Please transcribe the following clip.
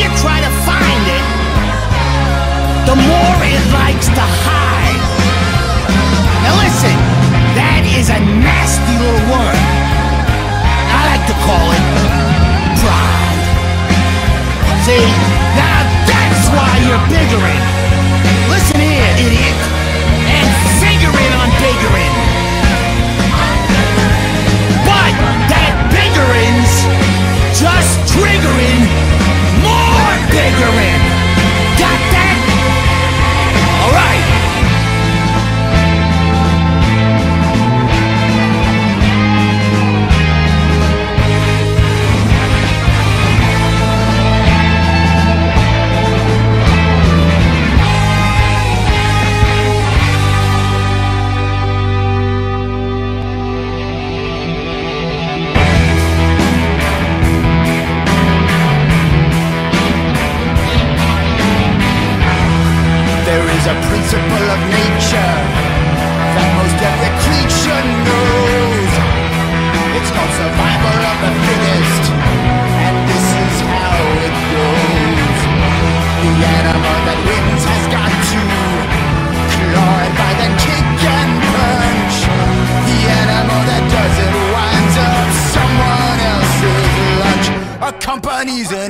you try to find it, the more it likes to hide. Now listen, that is a nasty little word. I like to call it pride. See, now that's why you're bigoted. Listen here, idiot, and figure it on bigoted. But that bigoting's just triggering more bigoting. Got that? All right. There is a principle of nature that most every creature knows. It's called survival of the fittest, and this is how it goes. The animal that wins has got to claw it by the kick and punch. The animal that does it winds up someone else's lunch. Accompanies an